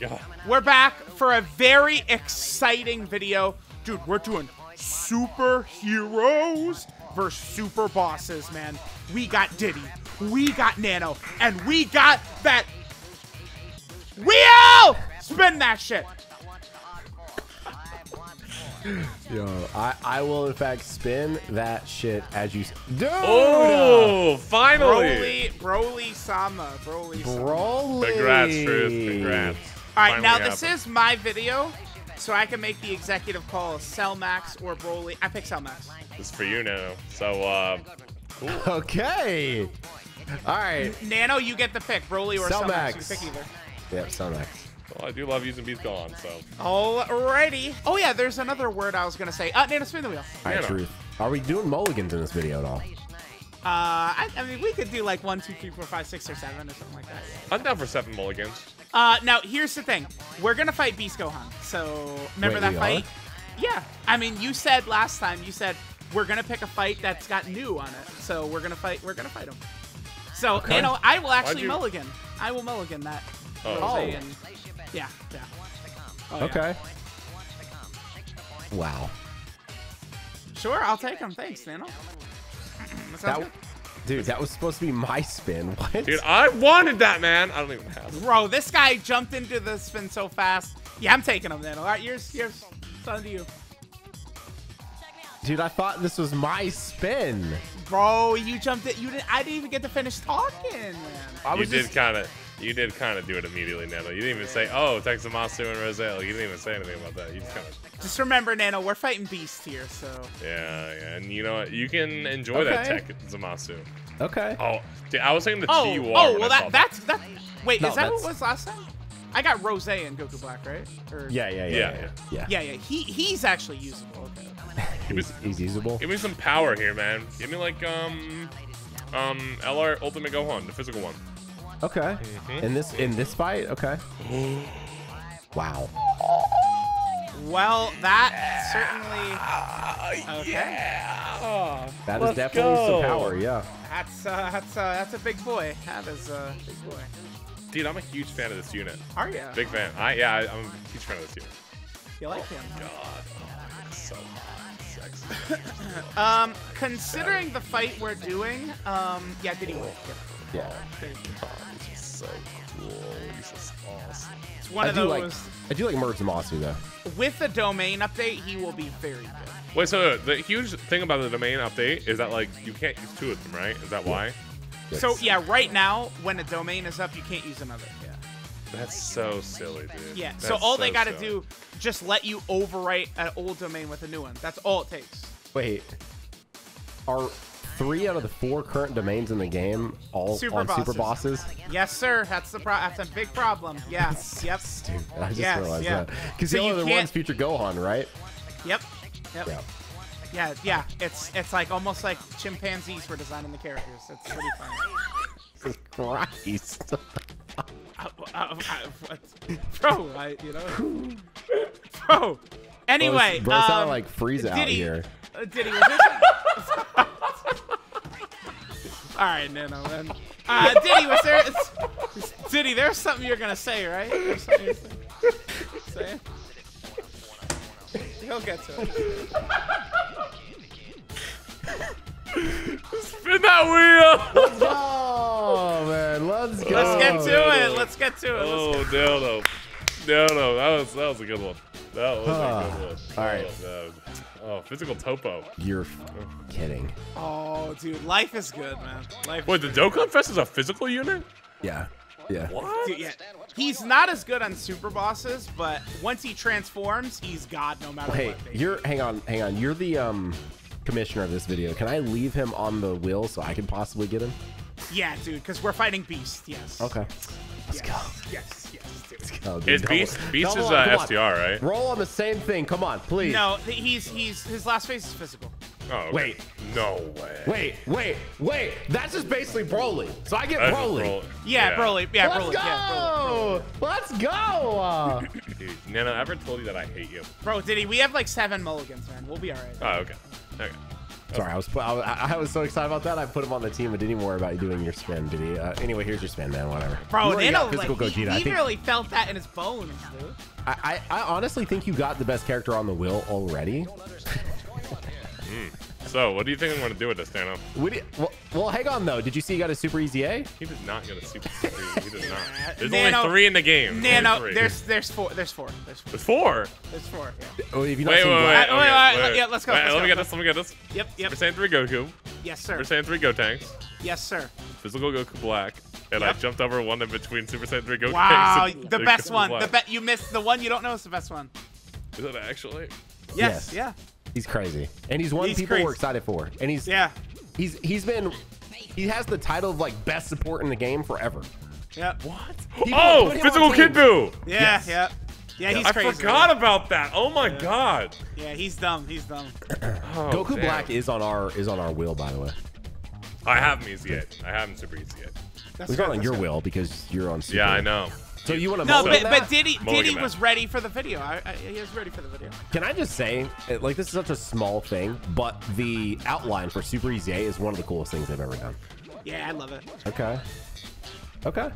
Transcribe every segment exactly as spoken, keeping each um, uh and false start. my god. We're back for a very exciting video. Dude, we're doing superheroes versus super bosses, man. We got Diddy, we got Nano, and we got that wheel! Spin that shit! Yo, I, I will in fact spin that shit as you. Dude! Oh, finally! Broly, Broly Sama, Broly Sama. Broly. Congrats, Truth. Congrats. All right, finally now happened. This is my video, so I can make the executive call: Cell Max or Broly. I pick Cell Max. This is for you, Nano. So, uh, cool. Okay. All right. Nano, you get the pick. Broly or Cell, Cell Max. Max. You pick either. Yeah, Cell Max. Well, I do love using Beast Gohan, so. Alrighty. Oh yeah, there's another word I was gonna say. Uh, Nano, spin the wheel. All right, Truth. Are we doing mulligans in this video at all? Uh, I, I mean, we could do like one, two, three, four, five, six, or seven, or something like that. I'm down for seven mulligans. Uh, now here's the thing. We're gonna fight Beast Gohan. So remember Wait, that fight? Are? Yeah. I mean, you said last time. You said we're gonna pick a fight that's got new on it. So we're gonna fight. We're gonna fight him. So okay. Nano, I will actually you... mulligan. I will mulligan that. Oh. oh. Yeah, yeah. Oh, okay. Yeah. Wow. Sure, I'll take him. Thanks, Nano. that that dude, that was supposed to be my spin. What? Dude, I wanted that, man. I don't even have it. Bro, this guy jumped into the spin so fast. Yeah, I'm taking him, Nano. All right, yours, yours. It's on to you. Dude, I thought this was my spin. Bro, you jumped it. You didn't. I didn't even get to finish talking, man. I was you did kind of. You did kind of do it immediately, Nano. You didn't even say, oh, Tech Zamasu and Rose. You didn't even say anything about that. You just kind of. Just remember, Nano, we're fighting Beast here, so. Yeah, yeah. And you know what? You can enjoy okay. that Tech Zamasu. Okay. Oh, dude, I was saying the oh, T U R. Oh, well, that, that's. That. Wait, no, is that that's... what was last time? I got Rose and Goku Black, right? Or... Yeah, yeah, yeah, yeah. Yeah, yeah. yeah. yeah, yeah. He, he's actually usable. Okay. he's, he's usable. Give me some power here, man. Give me, like, um, um, L R Ultimate Gohan, the physical one. Okay. Mm-hmm. In this in this fight, okay. Wow. Well, that yeah. certainly. Okay. Yeah. Oh, that is definitely go. some power. Yeah. That's uh, that's uh, that's a big boy. That is a big boy. Dude, I'm a huge fan of this unit. Are you? Big fan. I yeah, I, I'm a huge fan of this unit. You like oh him? God. Oh, it's so hot, sexy. um, considering the fight we're doing, um, yeah, did he win? Yeah. Oh, he's just so cool. He's just awesome. It's one I of those. Like, I do like Merge Mossy though. With the domain update, he will be very good. Wait, so the huge thing about the domain update is that like you can't use two of them, right? Is that why? That's so yeah, right now when a domain is up, you can't use another. Yeah. That's so silly, dude. Yeah. That's so all so they gotta silly. do, just let you overwrite an old domain with a new one. That's all it takes. Wait. Are. Three out of the four current domains in the game all super on bosses. super bosses. Yes, sir. That's the pro that's a big problem. Yeah. Yep. Stupid. I just yes, realized yeah. that. Because so the only one's future Gohan, right? Yep. Yep. Yeah. yeah, yeah. It's it's like almost like chimpanzees were designing the characters. It's pretty funny. Christ. I, I, I, bro, I, you know. Bro. Anyway, bro, it's um, not like Frieza out here. Diddy was this All right, Nano, man. Uh, Diddy, was there... Diddy, there's something you're going to say, right? There's something you're saying. Say it. He'll get to it. Spin that wheel! Let's go, oh, man. Let's go. Let's get to Dildo. it. Let's get to it. Oh, Dildo. Dildo. That was, that was a good one. That was huh. a good one. All right. Oh, Oh, physical Topo. You're kidding. Oh, dude. Life is good, man. Life Wait, the Dokkan Fest is a physical unit? Yeah. Yeah. What? Dude, yeah. He's not as good on super bosses, but once he transforms, he's God no matter hey, what. Hey, you're... Hang on. Hang on. You're the um, commissioner of this video. Can I leave him on the wheel so I can possibly get him? Yeah, dude, because we're fighting Beast. Yes. Okay. Let's yes. go. Yes. Yes. Oh, dude, it's Beast. Beast is uh, S D R, right? Roll on the same thing. Come on, please. No, he's he's his last phase is physical. Oh. Okay. Wait. No way. Wait, wait, wait. That's just basically Broly. So I get That's Broly. Broly. Yeah, yeah, Broly. Yeah, Let's Broly. Go. Yeah, Broly. Let's go. Dude, Nano, I ever told you that I hate you. Bro, Diddy, we have like seven mulligans, man. We'll be all right. Oh, okay. Okay. Sorry, I was I, I was so excited about that. I put him on the team, but didn't even worry about doing your spin, Diddy. Uh, anyway, here's your spin, man. Whatever. Bro, Nano, like, he, he really felt that in his bones, dude. I, I I honestly think you got the best character on the wheel already. mm. So, what do you think I'm going to do with this, Nano? What do you, well, well, hang on though. Did you see you got a super easy A? He did not get a super easy A. He did not. There's Nano, only three in the game. Nano, there's, there's there's four. There's four. There's four. There's four. There's four. Yeah. Oh, if you wait, wait, wait, wait, okay, wait, wait. Yeah, let's go. Wait, let's let go. me get this. Let me get this. Yep, yep. Super Saiyan Three Goku. Yes, sir. Super Saiyan Three Gotenks. Yes, sir. Physical Goku Black. And yep. I jumped over one in between Super Saiyan Three Goku. Wow, and the best Goku one. Black. The bet you missed the one you don't know is the best one. Is that actually? Yes. yes. Yeah. He's crazy, and he's one he's people crazy. were excited for, and he's yeah. He's he's been he has the title of like best support in the game forever. Yeah. What? People oh, Physical Kid Buu. Yeah. Yes. Yeah. Yeah, he's I crazy. I forgot right? about that. Oh my yeah. god. Yeah, he's dumb. He's dumb. oh, Goku damn. Black is on our is on our wheel, by the way. I haven't easy yet. I haven't super easy yet. That's We're good, on that's your good. will because you're on Super. Yeah, I know. So you want to No, but, but Diddy, Diddy was ready for the video. I, I, he was ready for the video. Can I just say, like, this is such a small thing, but the outline for Super Easy A is one of the coolest things they've ever done. Yeah, I love it. Okay. Okay.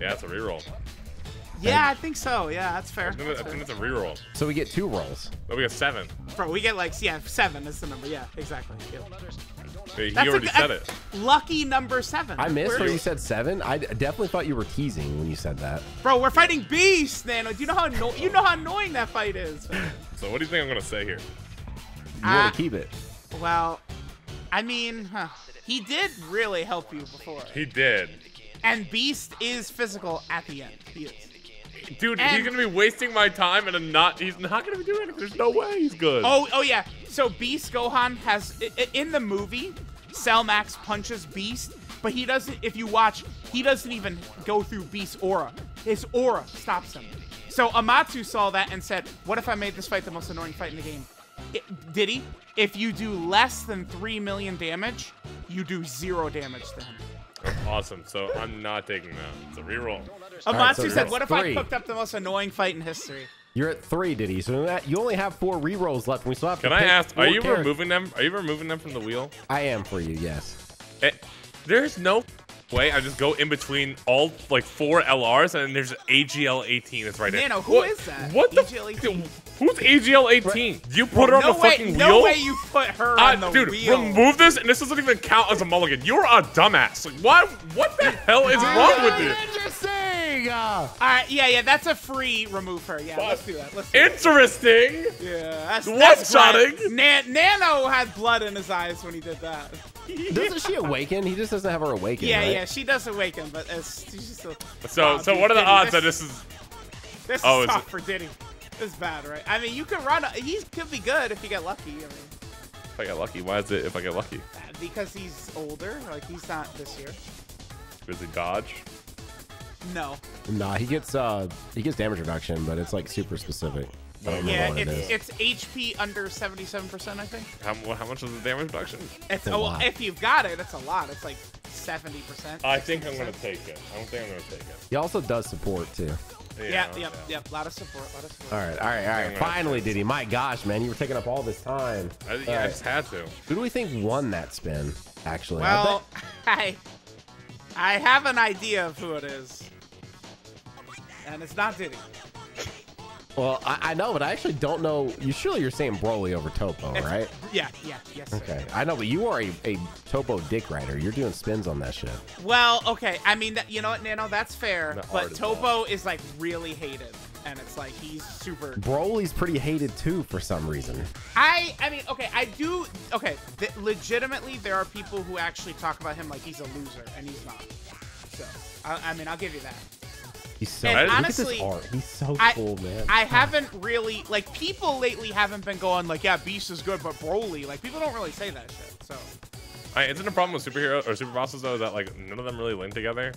Yeah, it's a reroll. Yeah, I think so. Yeah, that's fair. I think, that's I think fair. It's a reroll. So we get two rolls. But we get seven. Bro, we get like, yeah, seven is the number. Yeah, exactly. Yeah. Hey, he that's already a, said it. Lucky number seven. I missed when you said seven. I definitely thought you were teasing when you said that. Bro, we're fighting Beast, Nano. Do you know how anno you know how annoying that fight is? So what do you think I'm gonna say here? You uh, want to keep it? Well, I mean, huh. he did really help you before. He did. And Beast is physical at the end. He is. Dude, and he's gonna be wasting my time, and I'm not. He's not gonna be doing it. There's no way he's good. Oh, oh yeah. So Beast Gohan has in the movie, Cell Max punches Beast, but he doesn't. If you watch, he doesn't even go through Beast's aura. His aura stops him. So Amatsu saw that and said, "What if I made this fight the most annoying fight in the game?" It, Diddy, if you do less than three million damage, you do zero damage to him. Awesome. So I'm not taking that. It's a reroll. Amatsu right, so said, what if three. I cooked up the most annoying fight in history? You're at three, Diddy. So that, you only have four rerolls left. We still have Can to I ask, are you character. removing them? Are you removing them from the wheel? I am for you, yes. It, there's no way I just go in between all like four L Rs and there's A G L eighteen that's right there. Nano, who what, is that? What the A G L eighteen? Who's A G L eighteen? You put well, her on no the way, fucking no wheel? No way you put her uh, on the dude, wheel. Dude, remove this and this doesn't even count as a mulligan. You're a dumbass. Like, what, what the hell is wrong with you? Uh, all right, yeah, yeah, that's a free remove her. Yeah, let's do that. Let's do interesting. That. Yeah, that's one-shotting. Na Nano had blood in his eyes when he did that. Doesn't she awaken? He just doesn't have her awaken. Yeah, right? yeah, she does awaken, but it's, she's just a, so, oh, so dude, what are the Diddy, odds this, that this is? This oh, is tough for Diddy. This is bad, right? I mean, you could run. A, he could be good if you get lucky. I mean, if I get lucky, why is it? If I get lucky? Because he's older. Like he's not this year. Is it dodge? No. Nah, he gets uh he gets damage reduction, but it's like super specific. I don't yeah, it's it it's H P under seventy-seven percent, I think. How, how much is the damage reduction? It's a well, if you've got it, it's a lot. It's like seventy percent. I think I'm gonna take it. I don't think I'm gonna take it. He also does support too. Yeah, yeah, yep, yeah. yep. A lot of support. A lot of support. All right, all right, all right. Finally, Diddy. My gosh, man, you were taking up all this time. I, yeah, right. I just had to. Who do we think won that spin? Actually, well, I. I have an idea of who it is, and it's not Diddy. Well, I, I know, but I actually don't know. You surely you're saying Broly over Topo, it's, right? Yeah, yeah, yes. Sir. Okay, I know, but you are a, a Topo dick rider. You're doing spins on that shit. Well, okay, I mean, that, you know what, Nano, that's fair, the but Topo is, is like really hated, and it's like he's super. Broly's pretty hated too for some reason. I, I mean, okay, I do. Okay, th legitimately, there are people who actually talk about him like he's a loser, and he's not. So, I, I mean, I'll give you that. He's so and honestly, look at this art. He's so I, cool, man. I haven't really like people lately haven't been going like, yeah, Beast is good, but Broly, like people don't really say that shit. So, I, isn't the problem with superhero or super bosses though that like none of them really link together?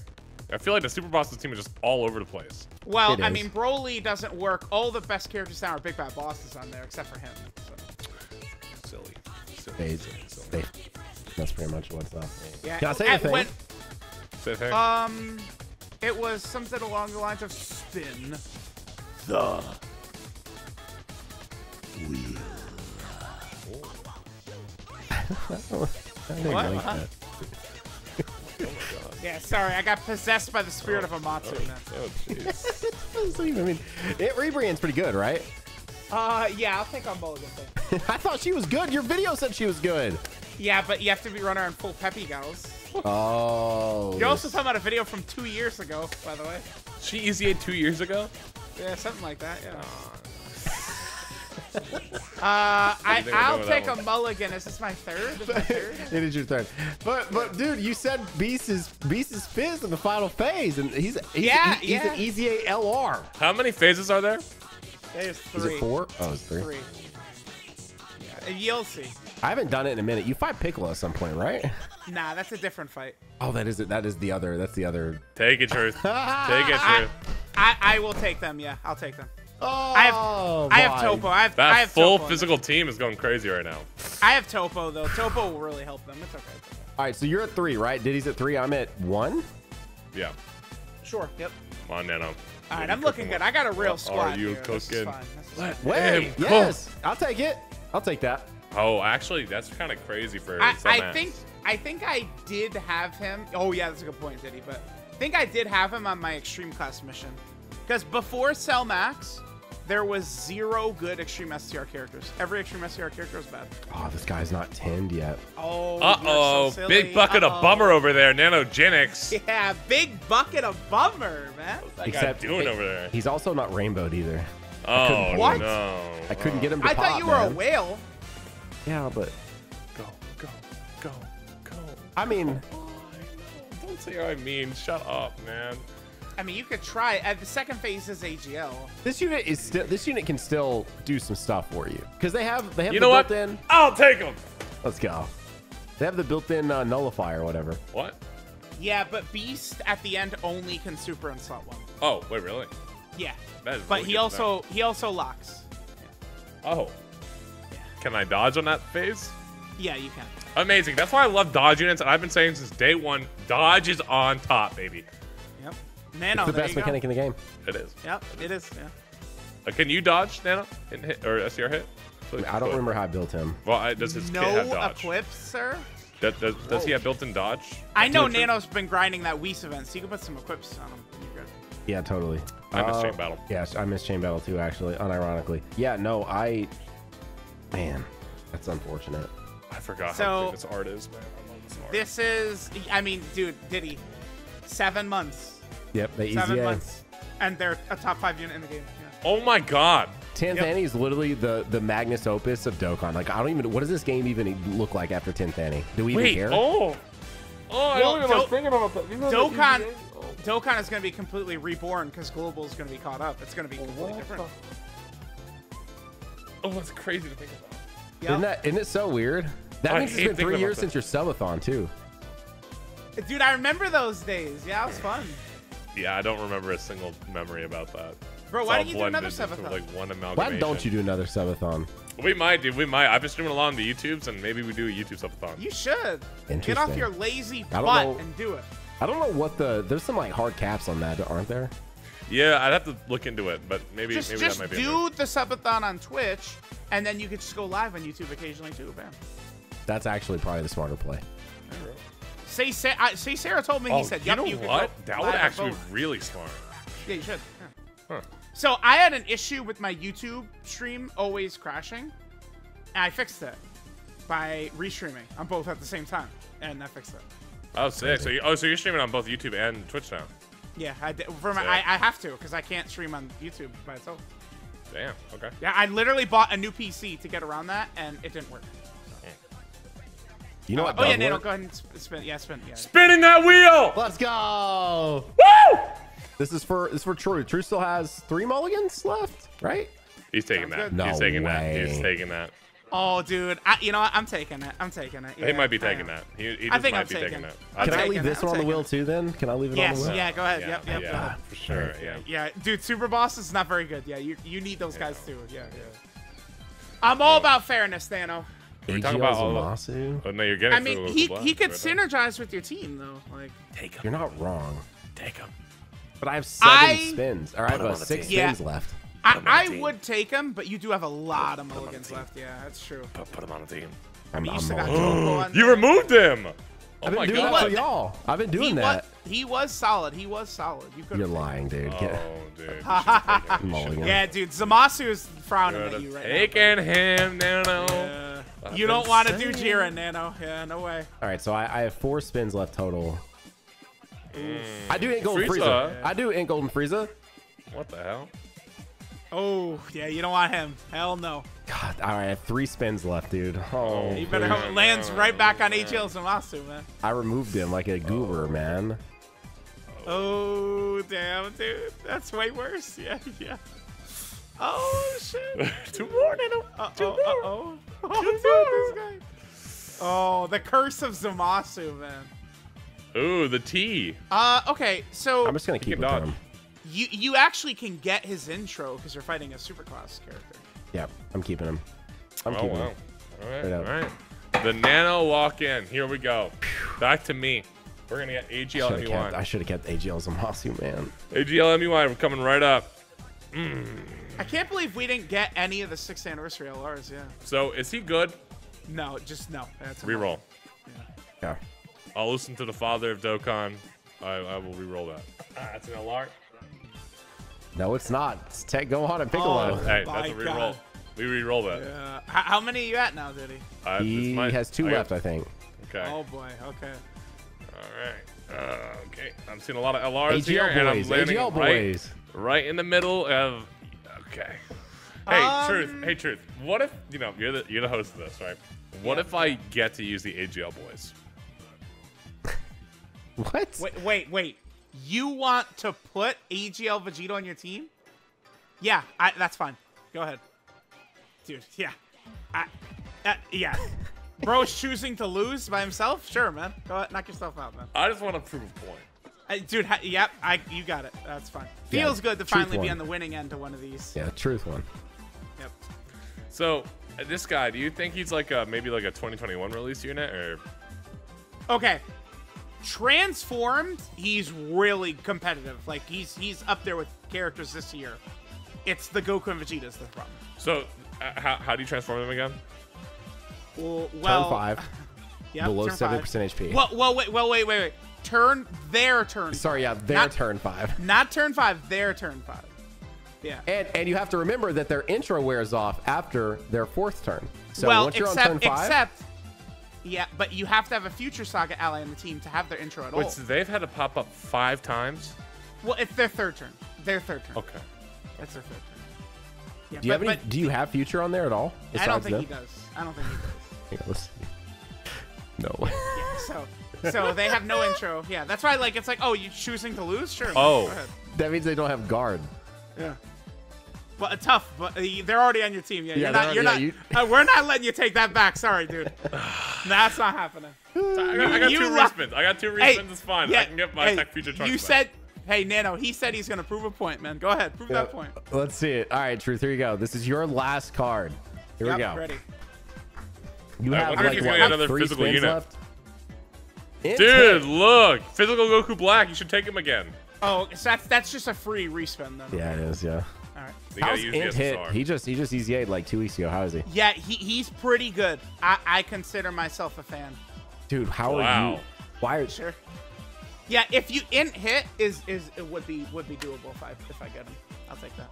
I feel like the super bosses team is just all over the place. Well, I mean, Broly doesn't work. All the best characters now are big bad bosses on there, except for him. So. Silly. Silly. They, Silly. They, that's pretty much what's up. Yeah. Can I say a thing? When, say a thing. Um. It was something along the lines of spin the wheel. don't, I didn't what? like that. Oh my God. Yeah, sorry, I got possessed by the spirit oh, of Amatsu. Oh, jeez. Oh, I mean, it rebrands pretty good, right? Uh, yeah, I'll take on Mulligan. I thought she was good. Your video said she was good. Yeah, but you have to be runner on full Peppy Gals. Oh. You're also talking about a video from two years ago, by the way. She E Z A'd two years ago? Yeah, something like that, yeah. Oh. Uh, I, I'll take a mulligan. Is this my third? Is my third? It is your third. But but dude, you said Beast is Beast is Fizz in the final phase, and he's he's, yeah, he's, yeah. he's an E Z A L R. How many phases are there? There's three. Is it four? Oh, it's three. three. Yeah, you'll see. I haven't done it in a minute. You fight Piccolo at some point, right? Nah, that's a different fight. Oh, that is it. That is the other. That's the other. Take it, Truth. Take it, Truth. I, I I will take them. Yeah, I'll take them. Oh, I have, I have Topo. I have, that I have full Topo physical now. Team is going crazy right now. I have Topo though. Topo will really help them. It's okay. It's okay. All right, so you're at three, right? Diddy's at three. I'm at one. Yeah. Sure. Yep. Come on, Nano. All right, I'm looking good. With? I got a real what squad. Are you here. Cooking? Let Wait, yes. I'll take it. I'll take that. Oh, actually, that's kind of crazy for. I, I think. I think I did have him. Oh yeah, that's a good point, Diddy. But I think I did have him on my extreme class mission. Because before Cell Max, there was zero good Extreme S T R characters. Every Extreme S T R character was bad. Oh, this guy's not tinned yet. Oh, uh-oh, so big bucket uh-oh. of bummer over there, Nanogenix. Yeah, big bucket of bummer, man. What's that Except guy doing over there? He's also not rainbowed either. Oh, what? No. I couldn't get him to I pop, thought you were man. a whale. Yeah, but go, go, go, go. I mean. Oh, I don't say I mean. Shut up, man. I mean, you could try. Uh, the second phase is A G L. This unit is still. This unit can still do some stuff for you because they have. They have you the built-in. I'll take them. Let's go. They have the built-in uh, nullify or whatever. What? Yeah, but Beast at the end only can super and slot one. Oh wait, really? Yeah. That is but really he also he also locks. Yeah. Oh. Yeah. Can I dodge on that phase? Yeah, you can. Amazing. That's why I love dodge units. I've been saying since day one, dodge is on top, baby. Nano, it's the best mechanic in the game. It is. Yep, it is. Yeah. Uh, can you dodge, Nano, and hit, or S T R hit? Please. I don't remember how I built him. Well, I, does his no kid have dodge? No equips, sir? Does, does, does he have built-in dodge? I know Nano's been grinding that Whis event, so you can put some equips on him. You're good. Yeah, totally. I miss uh, Chain Battle. Yeah, I miss Chain Battle too, actually, unironically. Yeah, no, I... Man, that's unfortunate. I forgot so, how big this art is, man. I love this art. This is... I mean, dude, Diddy. Seven months. Yep, they Seven E Z A. Months, and they're a top five unit in the game. Yeah. Oh my God, Tin Fanny yep. is literally the the magnus opus of Dokkan. Like I don't even. What does this game even look like after Tin Fanny? Do we even Wait, care? Oh, oh, well, I don't even was thinking about that. You know Dokkan, oh. Dokkan is going to be completely reborn because global is going to be caught up. It's going to be completely what different. The... Oh, that's crazy to think about. Yep. Isn't that? Isn't it so weird? That I means it's been three years since your subathon too. Dude, I remember those days. Yeah, it was fun. Yeah, I don't remember a single memory about that. Bro, why don't you do another subathon? Like one why don't you do another subathon? We might, dude. We might. I've been streaming a lot on the YouTubes, and maybe we do a YouTube subathon. You should. Get off your lazy butt and do it. I don't know what the... There's some like hard caps on that, aren't there? Yeah, I'd have to look into it, but maybe, just, maybe just that might be... Just do the subathon on Twitch, and then you could just go live on YouTube occasionally, too. Bam. That's actually probably the smarter play. Say, say, I, say Sarah told me, oh, he said, you know you what? That would actually be really smart. Yeah, you should. Yeah. Huh. So I had an issue with my YouTube stream always crashing, and I fixed it by restreaming on both at the same time, and I fixed it. Oh, sick. So, you, oh, so you're streaming on both YouTube and Twitch now? Yeah, I, did, for my, I, I have to, because I can't stream on YouTube by itself. Damn, okay. Yeah, I literally bought a new P C to get around that, and it didn't work. You know uh, what? Oh yeah, Nano, go ahead and spin. Yeah, spin. Yeah. Spinning that wheel. Let's go. Woo! This is for this is for True. True still has three mulligans left, right? He's taking Sounds that. No He's taking way. that. He's taking that. Oh, dude. I, you know what? I'm taking it. I'm taking it. Yeah, he might be taking that. He, he just I think might I'm be taking, taking it. it. Can I leave this one on the wheel too? Then can I leave it yes, on the wheel? Yes. Yeah. Go ahead. Yeah, yep. Yep. Yeah. Yep. For sure. Yeah. Yeah, dude. Super Boss is not very good. Yeah. You you need those yeah. guys too. Yeah. Yeah. I'm all about fairness, Nano. We talk about all Amatsu? Oh no, you're getting. I mean, he Black, he could right synergize now. with your team though. Like, take him. You're not wrong. Take him. But I have seven I, spins. All right, about six team. spins yeah. left. I, I would take him, but you do have a lot put, of mulligans left. Yeah, that's true. Put, put him on the team. I mean, you still got Topo on there. You removed him. Oh my god. For y'all. I've been doing that. He was solid. He was solid. You You're lying, dude. Oh, dude. Yeah, dude. Zamasu is frowning at you right now. Taking him, Nano. You don't want to do Jiren, Nano. Yeah, no way. All right, so I, I have four spins left total. Mm. I do Int Golden Frieza. Frieza. Yeah. I do Int Golden Frieza. What the hell? Oh, yeah, you don't want him. Hell no. God, all right, I have three spins left, dude. Oh, you better hope it lands right back on A G L Zamasu, man. I removed him like a goober, oh, man. Oh, damn, dude. That's way worse. Yeah, yeah. Oh, shit. Two more, Nano. Uh-oh, Two more. Uh-oh. Oh, dude, this guy. Oh, the curse of Zamasu, man. Ooh, the T. Uh, okay, so I'm just gonna keep it him. You you actually can get his intro because you're fighting a superclass character. Yeah, I'm keeping him. I'm oh, keeping wow. him. All right, right all right. The Nano walk in. Here we go. Back to me. We're gonna get A G L M E one. I should have kept, kept A G L Zamasu, man. A G L M E one, we're coming right up. Mm. I can't believe we didn't get any of the sixth anniversary L Rs. Yeah. So is he good? No, just no. That's reroll. Yeah. yeah. I'll listen to the father of Dokkan. I, I will reroll that. Ah, that's an L R. No, it's not. It's Tech Gohan and Piccolo. Oh, hey, that's a reroll. We reroll that. Yeah. How many are you at now, Diddy? Uh, he my, has two I left, got, I think. Okay. Oh boy. Okay. All right. Uh, okay. I'm seeing a lot of L Rs A G L here, boys. And I'm landing A G L boys. Right, right in the middle of. Okay. Hey, um, Truth. Hey, Truth. What if you know you're the you're the host of this, right? What yeah, if I get to use the A G L boys? What? Wait, wait, wait. You want to put A G L Vegeta on your team? Yeah, I, that's fine. Go ahead. Dude, yeah. I, uh, yeah. Bro's choosing to lose by himself? Sure, man. Go ahead. Knock yourself out, man. I just want to prove a point. I, dude, ha yep. I, you got it. That's fine. Feels yeah, good to finally one. be on the winning end to one of these. Yeah, Truth one. Yep. So, uh, this guy, do you think he's like a, maybe like a twenty twenty-one release unit? Or? Okay. Transformed, he's really competitive. Like he's he's up there with characters this year. It's the Goku and Vegeta's the problem. So uh, how, how do you transform them again? Well, well turn five. Yeah, below seventy percent H P. Well, well, wait, well, wait, wait, wait. Turn their turn. Sorry, yeah, their not, turn five. Not turn five. Their turn five. Yeah. And and you have to remember that their intro wears off after their fourth turn. So well, once you're except, on turn five. Except, yeah, but you have to have a future Saga ally on the team to have their intro at Wait, all. Wait, so they've had to pop up five times? Well, it's their third turn. Their third turn. Okay. That's their third turn. Yeah, do, you but, have any, but, do you have future on there at all? I don't think them? he does. I don't think he does. Yeah, let's see. No. Yeah, so so they have no intro. Yeah, that's why like, it's like, oh, you're choosing to lose? Sure. Oh. Go ahead. That means they don't have guard. Yeah. But uh, tough, but uh, they're already on your team. Yeah, yeah you're not. You're yeah, not you... uh, we're not letting you take that back. Sorry, dude. That's nah, not happening. I got, I got two respins. I got two respins. Hey, it's fine. Yeah, I can get my hey, tech future charge. You back. said, "Hey, Nano." He said he's gonna prove a point, man. Go ahead, prove yeah, that point. Let's see it. All right, Truth. Here you go. This is your last card. Here yep, we go. Ready. You I have like, he's what, gonna another three physical unit. Left. Dude, hit. look, physical Goku Black. You should take him again. Oh, so that's that's just a free respin then. Yeah, it is. Yeah. How's Int Hit? He just he just E Z A'd like two weeks ago. How is he? Yeah, he he's pretty good. I I consider myself a fan. Dude, how wow. are you? Why are sure? Yeah, if you Int Hit is is it would be would be doable if I if I get him. I'll take that.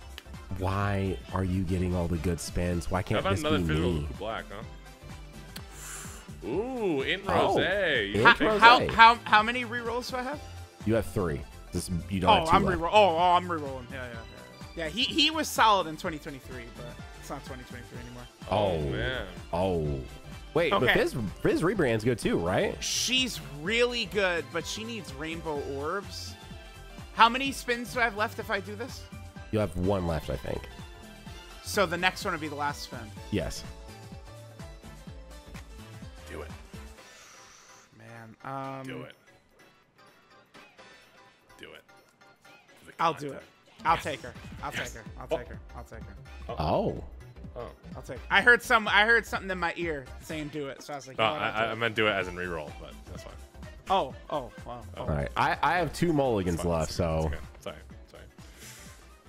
Why are you getting all the good spins? Why can't how about this another be me? Black, huh? Ooh, Int Rose. Oh, Int Rose. How how how many rerolls do I have? You have three. This you don't. Oh, have two I'm reroll. Oh, oh, I'm rerolling. Yeah, yeah. yeah. Yeah, he, he was solid in twenty twenty-three, but it's not twenty twenty-three anymore. Oh, man. Oh. Wait, okay. but Fizz, Fizz rebrand's good too, right? She's really good, but she needs rainbow orbs. How many spins do I have left if I do this? You'll have one left, I think. So the next one would be the last spin? Yes. Do it. Man. Um, do it. Do it. I'll do it. I'll yes. take her. I'll yes. take her. I'll oh. take her. I'll take her. Oh. Oh. I'll take her. I heard some I heard something in my ear saying do it. So I was like, no, I, I, I meant do it as in reroll, but that's fine. Oh, oh, wow. Oh. All right. I, I have two mulligans left, so sorry. Sorry.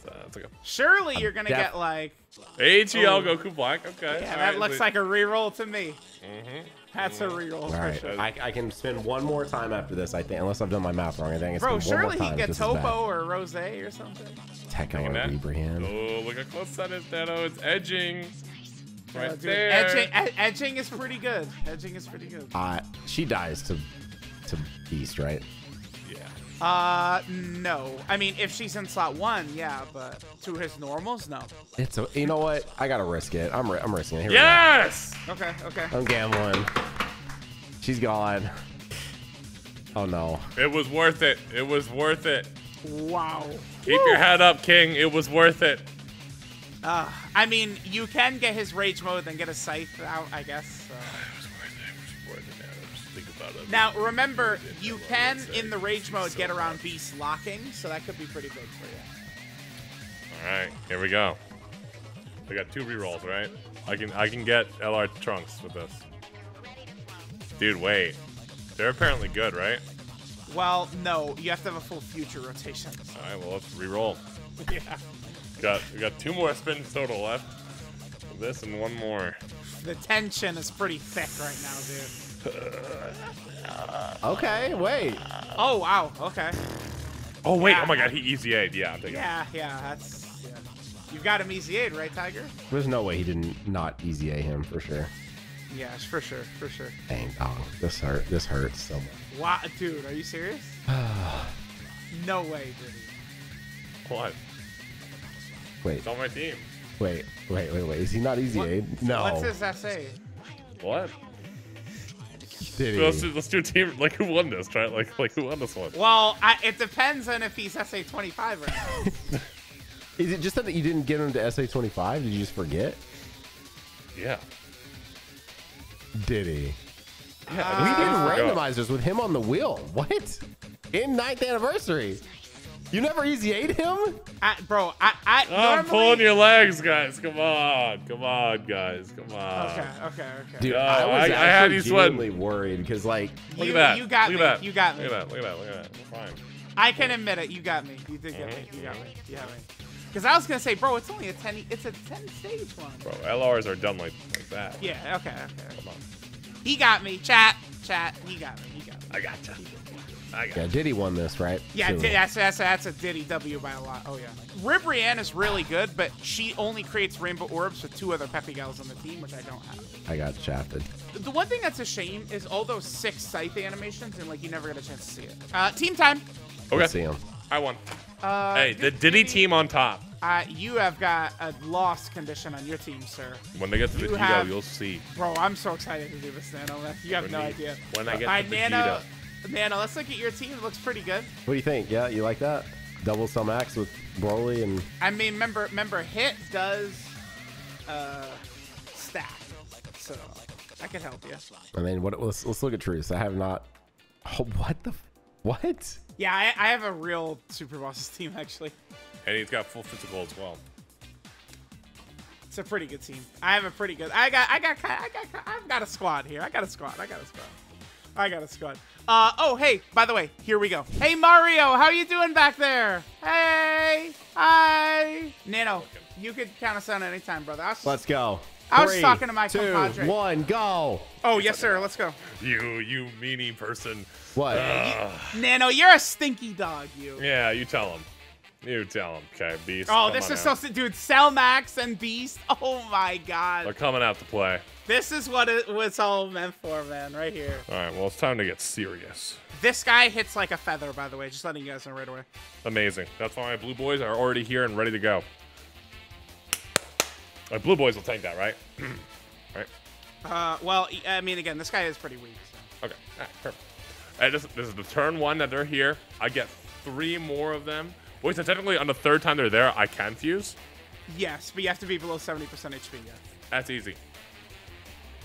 Sorry. It's okay. Surely you're gonna Def get like A G L oh. Goku Black. Okay. Yeah, all that right, looks please. like a reroll to me. Mm-hmm. That's mm-hmm. a reroll for right. sure. I, I can spend one more time after this, I think, unless I've done my math wrong. I think it's Bro, surely he can get Topo or Rose or something. Tekno or Ibrahim. Oh, look how close that is, Nano. It's edging. Right uh, dude, there. Edging, ed edging is pretty good. Edging is pretty good. Uh, she dies to to Beast, right? Yeah. Uh, no. I mean, if she's in slot one, yeah, but to his normals, no. It's a, you know what? I gotta risk it. I'm ri I'm risking it. Here yes. We go. Okay. Okay. I'm gambling. She's gone. Oh no. It was worth it. It was worth it. Wow. Keep Woo. your head up, King. It was worth it. Uh, I mean, you can get his rage mode and get a scythe out, I guess. So. Now, remember, you can, in the rage mode, get around Beast locking, so that could be pretty big for you. All right, here we go. We got two rerolls, right? I can I can get L R Trunks with this. Dude, wait. They're apparently good, right? Well, no. You have to have a full future rotation. All right, well, let's reroll. Yeah. Got, we got two more spins total left. This and one more. The tension is pretty thick right now, dude. Okay, wait. Oh, wow. Okay. Oh, wait. Yeah. Oh, my God. He easy A'd. Yeah, I'm taking Yeah, it. yeah. That's, yeah. You've got him easy A'd, right, Tiger? There's no way he didn't not easy A him for sure. Yeah, for sure. For sure. Dang. Oh, this, hurt, this hurts so much. Wow, dude. Are you serious? No way, dude. What? Wait. It's on my team. Wait, wait, wait, wait. Is he not easy aid? No. What's his essay? What? Diddy. Let's do, let's do a team. Like, who won this? Try it. Like, like who won this one? Well, I, it depends on if he's S A twenty-five right now. Is it just that you didn't get him to S A twenty-five? Did you just forget? Yeah. Diddy. Yeah, uh, we did randomizers with him on the wheel. What? In ninth anniversary. You never easy ate him? I, bro, I, I I'm normally... pulling your legs, guys. Come on. Come on, guys. Come on. Okay, okay, okay. Dude, no, I was I, I had you sweating. worried because, like, you, look at that. You got look me. That. You got me. Look at that. Look at that. Look at that. Fine. I can admit it. You got me. You did get mm-hmm. me. You got me. You got me. Because I was going to say, bro, it's only a ten. It's a ten stage one. Bro, L Rs are done like, like that. Yeah, okay, okay. Come on. He got me. Chat. Chat. He got me. He got me. I gotcha. I got yeah, Diddy won this, right? Yeah, that's, that's, that's a Diddy W by a lot. Oh, yeah. Ribrianne is really good, but she only creates rainbow orbs with two other Peppy Gals on the team, which I don't have. I got shafted. The one thing that's a shame is all those sick scythe animations, and, like, you never get a chance to see it. Uh, team time. Okay. Let's see him. I won. Uh, hey, the Diddy team on top. Uh, you have got a lost condition on your team, sir. When they get to you Vegeta, have... you'll see. Bro, I'm so excited to do this, Nano. You have when no he... idea. When I get uh, to Vegeta. Nano... Man, let's look at your team. It looks pretty good. What do you think? Yeah, you like that? Double Cell Max with Broly and... I mean, remember, remember Hit does uh, stack, so I can help you. I mean, what, let's, let's look at Truth. I have not... Oh, what the... What? Yeah, I, I have a real Super Boss's team, actually. And he's got full physical as well. It's a pretty good team. I have a pretty good... I got... I got... I got... I've got a squad here. I got a squad. I got a squad. I got a squad. Uh, oh, hey, by the way, here we go. Hey, Mario, how you doing back there? Hey, hi. Nano, you could count us on anytime, brother. I was, let's go. I Three, was talking to my two, compadre. one, go. Oh, yes, sir. Let's go. You, you meanie person. What? Uh, you, Nano, you're a stinky dog, you. Yeah, you tell him. You tell him, okay, Beast. Oh, this is out. so, dude, Cell Max and Beast. Oh, my God. They're coming out to play. This is what it was all meant for, man, right here. All right, well, it's time to get serious. This guy hits like a feather, by the way. Just letting you guys know right away. Amazing. That's why my blue boys are already here and ready to go. My blue boys will take that, right? Right? Uh, well, I mean, again, this guy is pretty weak. So. Okay, all right, perfect. Right, this, this is the turn one that they're here. I get three more of them. Wait, so technically on the third time they're there, I can fuse? Yes, but you have to be below seventy percent H P, yeah. That's easy.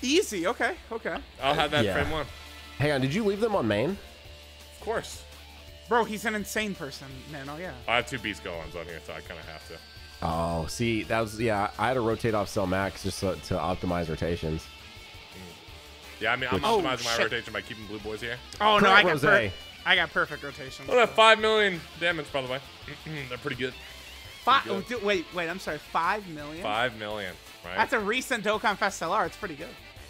Easy, okay, okay. I'll have that yeah. frame one. Hang on, did you leave them on main? Of course. Bro, he's an insane person, man, oh yeah. I have two Beast Gohans on here, so I kind of have to. Oh, see, that was, yeah, I had to rotate off Cell Max just so, to optimize rotations. Mm. Yeah, I mean, I'm Which, optimizing oh, my shit. rotation by keeping blue boys here. Oh, no, I got, per I got perfect rotation. Well, that five million damage, by the way. They're pretty good. Five, oh, do, wait, wait, I'm sorry, five million? Five million, right? That's a recent Dokkan Fest L R. It's pretty good.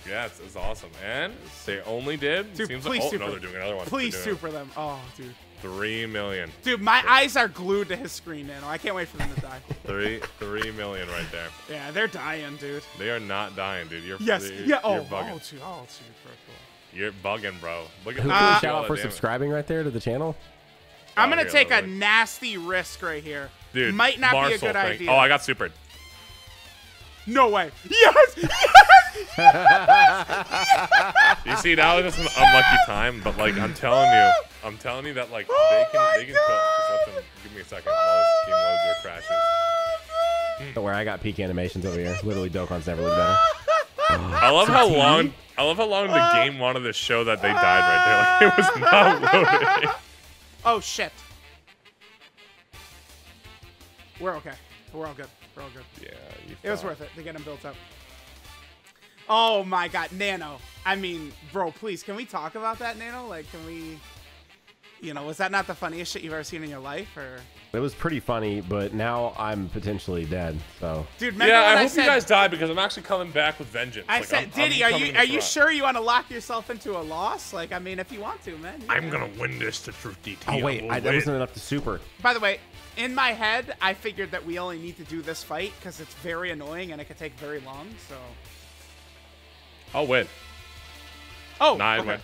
Yeah, it's, it's awesome. And they only did, dude, seems like, oh, super. No, they're doing another one. Please super it. them. Oh, dude. Three million. Dude, my three. eyes are glued to his screen, Nano. I can't wait for them to die. three, three million right there. Yeah, they're dying, dude. They are not dying, dude. You're, yes. You're, yeah. Oh, you're bugging. Oh, dude. Oh, dude. You're bugging, bro. Look at Who can uh, shout out for subscribing it. right there to the channel? I'm going to take a really. nasty risk right here. Dude, might not Marcel be a good thing. idea. Oh, I got supered. No way. Yes! Yes! Yes! You see, that was just an unlucky time, but like I'm telling you, I'm telling you that like oh they can, they can cope. Give me a second. Oh Team loads are crashing. Don't worry, I got peak animations over here. Literally, Dokkan's never looked better. I love how long, I love how long the game wanted to show that they died right there. Like, it was not loaded. Oh shit. We're okay. We're all good. We're all good. Yeah, you it was worth it to get him built up. Oh my god, Nano. I mean, bro, please, can we talk about that, Nano? Like, can we, you know, was that not the funniest shit you've ever seen in your life? Or it was pretty funny, but now I'm potentially dead. So, dude, yeah, I, I hope said, you guys die because I'm actually coming back with vengeance. I like, said, I'm, Diddy, I'm are you are you sure you want to lock yourself into a loss? Like, I mean, if you want to, man. I'm gonna win this to Truth D T. Oh wait, I, that wasn't enough to super. By the way. In my head, I figured that we only need to do this fight because it's very annoying and it could take very long, so... I'll win. Oh, Nine okay. win.